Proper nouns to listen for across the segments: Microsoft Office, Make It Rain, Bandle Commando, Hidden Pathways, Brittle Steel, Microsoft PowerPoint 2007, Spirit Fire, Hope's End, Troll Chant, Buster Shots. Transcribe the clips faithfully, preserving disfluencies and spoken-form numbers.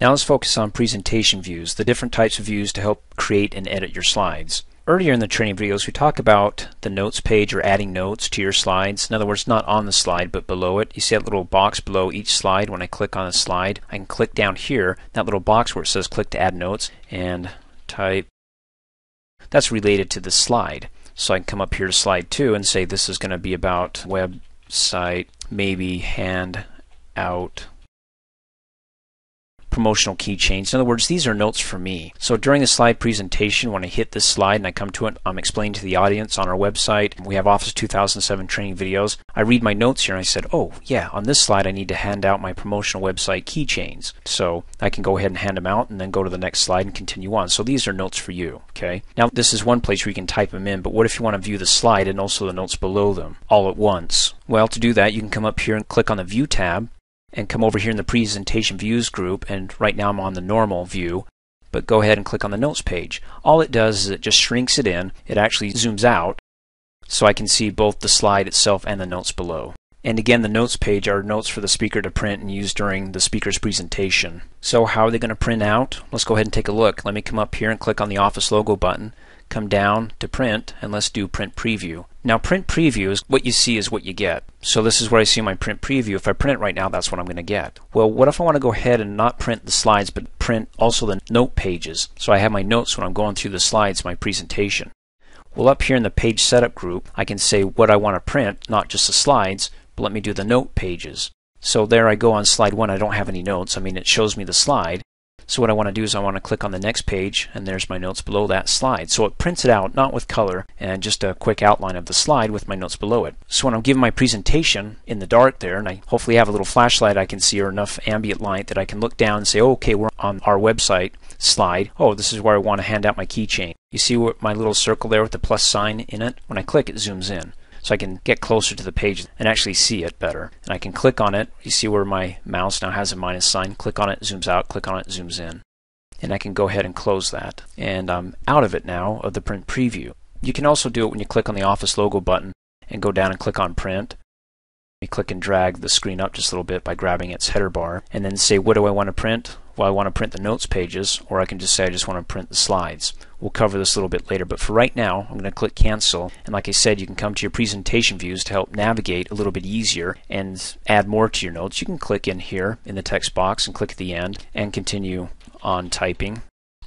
Now let's focus on presentation views, the different types of views to help create and edit your slides. Earlier in the training videos we talked about the notes page or adding notes to your slides. In other words, not on the slide but below it. You see that little box below each slide. When I click on a slide, I can click down here, that little box where it says click to add notes, and type. That's related to the slide. So I can come up here to slide two and say this is going to be about website, maybe handout, promotional keychains. In other words, these are notes for me. So during the slide presentation, when I hit this slide and I come to it, I'm explaining to the audience on our website. We have Office two thousand seven training videos. I read my notes here and I said, oh yeah, on this slide I need to hand out my promotional website keychains. So I can go ahead and hand them out and then go to the next slide and continue on. So these are notes for you. Okay. Now this is one place where you can type them in, but what if you want to view the slide and also the notes below them all at once? Well, to do that you can come up here and click on the View tab and come over here in the Presentation Views group, and right now I'm on the normal view, but go ahead and click on the notes page. All it does is it just shrinks it in, it actually zooms out, so I can see both the slide itself and the notes below. And again, the notes page are notes for the speaker to print and use during the speaker's presentation. So how are they going to print out? Let's go ahead and take a look. Let me come up here and click on the Office logo button, come down to print, and let's do print preview. Now print preview is what you see is what you get. So this is where I see my print preview. If I print it right now, that's what I'm going to get. Well, what if I want to go ahead and not print the slides but print also the note pages? So I have my notes when I'm going through the slides, my presentation. Well, up here in the page setup group, I can say what I want to print, not just the slides, but let me do the note pages. So there I go on slide one. I don't have any notes. I mean, it shows me the slide. So what I want to do is I want to click on the next page, and there's my notes below that slide. So it prints it out, not with color, and just a quick outline of the slide with my notes below it. So when I'm giving my presentation in the dark there, and I hopefully have a little flashlight I can see or enough ambient light that I can look down and say, oh, okay, we're on our website slide. Oh, this is where I want to hand out my keychain. You see what my little circle there with the plus sign in it? When I click, it zooms in. So I can get closer to the page and actually see it better. And I can click on it. You see where my mouse now has a minus sign. Click on it, zooms out. Click on it, zooms in. And I can go ahead and close that. And I'm out of it now of the print preview. You can also do it when you click on the Office logo button and go down and click on print. You click and drag the screen up just a little bit by grabbing its header bar. And then say, what do I want to print? Well, I want to print the notes pages, or I can just say I just want to print the slides. We'll cover this a little bit later, but for right now I'm going to click cancel, and like I said, you can come to your presentation views to help navigate a little bit easier and add more to your notes. You can click in here in the text box and click at the end and continue on typing.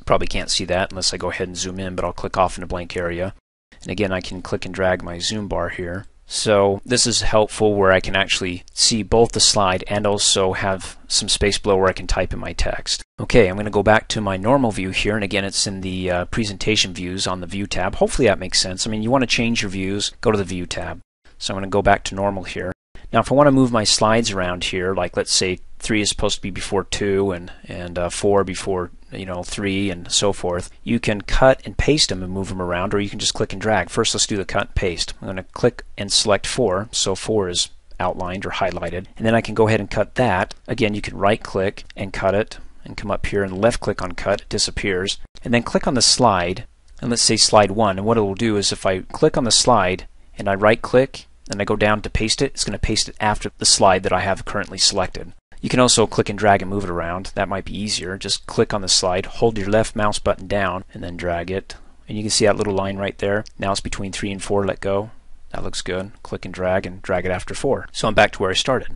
Probably can't see that unless I go ahead and zoom in, but I'll click off in a blank area. And again, I can click and drag my zoom bar here. So this is helpful where I can actually see both the slide and also have some space below where I can type in my text. Okay, I'm going to go back to my normal view here, and again it's in the uh, presentation views on the view tab. Hopefully that makes sense. I mean, you want to change your views, go to the view tab. So I'm going to go back to normal here. Now if I want to move my slides around here, like let's say three is supposed to be before two and, and uh, four before you know three and so forth, you can cut and paste them and move them around, or you can just click and drag. First let's do the cut and paste. I'm going to click and select four, so four is outlined or highlighted, and then I can go ahead and cut that. Again, you can right click and cut it, and come up here and left click on cut, it disappears, and then click on the slide, and let's say slide one, and what it will do is if I click on the slide and I right click and I go down to paste it, it's going to paste it after the slide that I have currently selected. You can also click and drag and move it around. That might be easier. Just click on the slide, hold your left mouse button down, and then drag it. And you can see that little line right there. Now it's between three and four, let go. That looks good. Click and drag and drag it after four. So I'm back to where I started.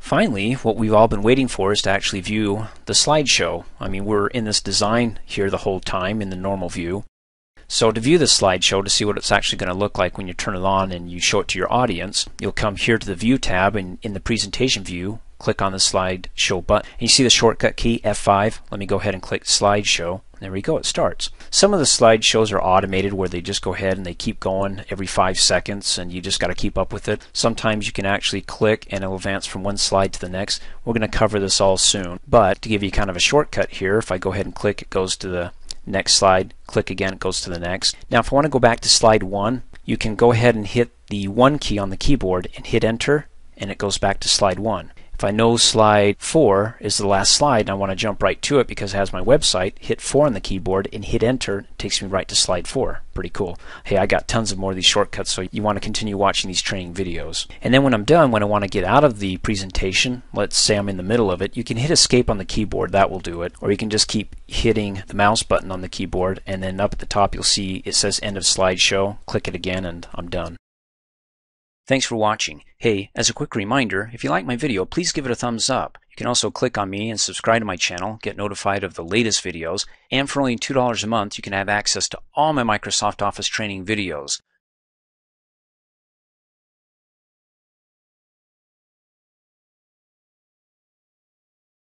Finally, what we've all been waiting for is to actually view the slideshow. I mean, we're in this design here the whole time in the normal view. So to view the slideshow, to see what it's actually going to look like when you turn it on and you show it to your audience, you'll come here to the View tab, and in the Presentation view, click on the Slideshow button. And you see the shortcut key, F five. Let me go ahead and click Slideshow. There we go, it starts. Some of the slideshows are automated where they just go ahead and they keep going every five seconds and you just got to keep up with it. Sometimes you can actually click and it'll advance from one slide to the next. We're going to cover this all soon, but to give you kind of a shortcut here, if I go ahead and click, it goes to the next slide, click again, it goes to the next. Now if I want to go back to slide one, you can go ahead and hit the one key on the keyboard and hit enter, and it goes back to slide one. If I know slide four is the last slide and I want to jump right to it because it has my website, hit four on the keyboard and hit enter. It takes me right to slide four. Pretty cool. Hey, I got tons of more of these shortcuts, so you want to continue watching these training videos. And then when I'm done, when I want to get out of the presentation, let's say I'm in the middle of it, you can hit escape on the keyboard. That will do it. Or you can just keep hitting the mouse button on the keyboard, and then up at the top you'll see it says end of slideshow. Click it again and I'm done. Thanks for watching. Hey, as a quick reminder, if you like my video, please give it a thumbs up. You can also click on me and subscribe to my channel, get notified of the latest videos, and for only two dollars a month, you can have access to all my Microsoft Office training videos.